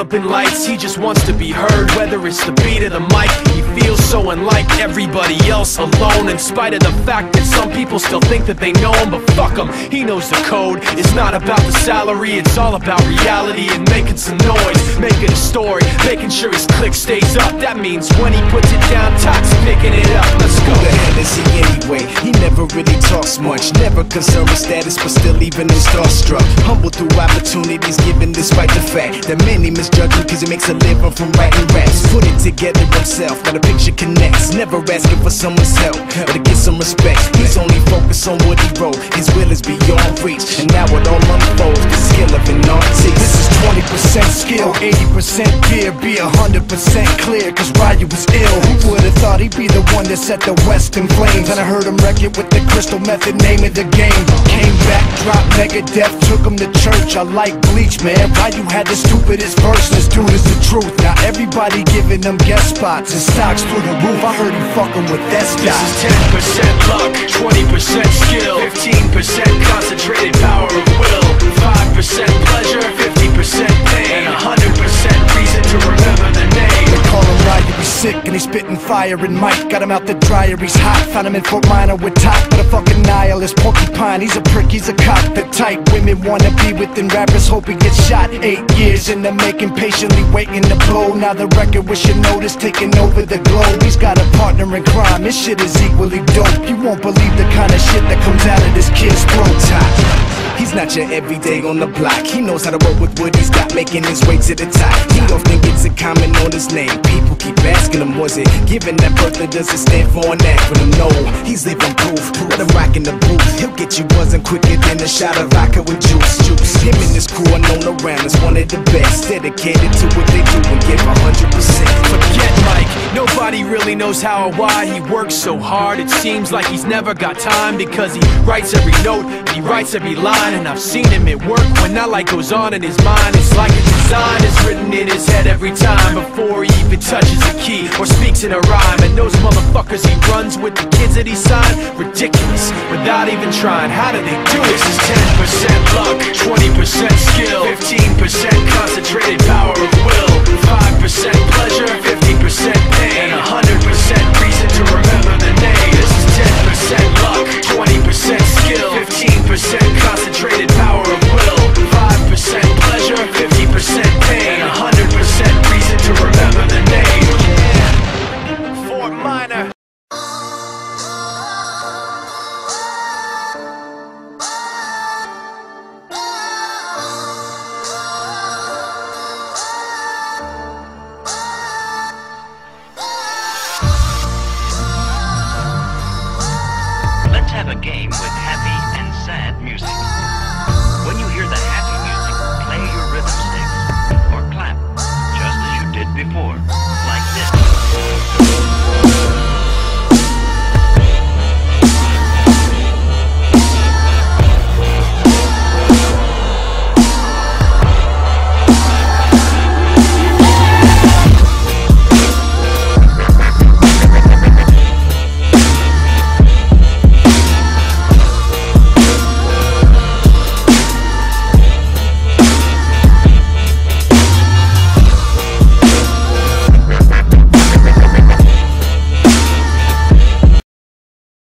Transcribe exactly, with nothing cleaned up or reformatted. up in lights, he just wants to be heard, whether it's the beat or the mic. He feels so unlike everybody else, alone, in spite of the fact that some people still think that they know him. But fuck him, he knows the code. It's not about the salary, it's all about reality and making some noise, making a story, making sure his click stays up. That means when he puts it down, Tox picking it up. Let's go. Who the hell is he anyway? He never really talks much, never concerned with status, but still even in starstruck, humble through opportunities given despite the fact that many misjudge him cause he makes a living from writing raps. Put it together himself, got a picture connects, never asking for someone's help or to get some respect. He's only focused on what he wrote, his will is beyond reach, and now it all unfolds, the skill of an artist. This is twenty percent skill, eighty percent fear, be one hundred percent clear, cause Ryu was ill. Who would've thought he'd be the one that set the West in flames? And I heard him wreck it with the crystal method, name of the game. Came back, dropped Megadeth, took him to church. I like Bleach, man, Ryu had the stupidest verse, this dude is the truth. Now everybody giving them guest spots and stocks through the roof, I heard him fucking with that stock. This is ten percent luck, twenty percent skill, fifteen percent concentrated power of will, five percent pleasure, fifty percent pain, and one hundred percent reason to remember the name. They call him Ryu, he's sick and he's spitting fire and Mike. Got him out the dryer, he's hot, found him in Fort Minor with top, but a fucking nihilist porcupine. He's a prick, he's a cock, the type women wanna be within rappers, hope he gets shot. Eight years in the making, patiently waiting to blow. Now the record with Shinoda's taking over the globe. He's got a partner in crime, this shit is equally dope. You won't believe the kind of shit that comes out of this kid's throat top. He's not your everyday on the block. He knows how to work with what he's got, making his way to the top. He often gets a comment on his name. People keep asking him, was it given that birth or does it stand for an acronym? No, he's living proof. Let him rock in the booth. He'll get you buzzing quicker than a shot of vodka with juice. Juice. Him and his crew are known around as one of the best. Dedicated to what they do and give one hundred percent. Forget Mike. Nobody really knows how or why he works so hard. It seems like he's never got time because he writes every note and he writes every line. And I've seen him at work when that light goes on in his mind. It's like a design is written in his head every time before he even touches a key or speaks in a rhyme. And those motherfuckers he runs with, the kids that he signed, ridiculous, without even trying. How do they do it? This is ten percent luck, twenty percent skill, fifteen percent concentrated power of will, five percent pleasure, fifty percent pain, and one hundred percent reason to remember the name. This is ten percent luck, twenty percent skill, fifteen percent concentrated power of will, five percent pleasure, fifty percent pain, and one hundred percent reason to remember the name. Yeah. Fort Minor. Let's have a game with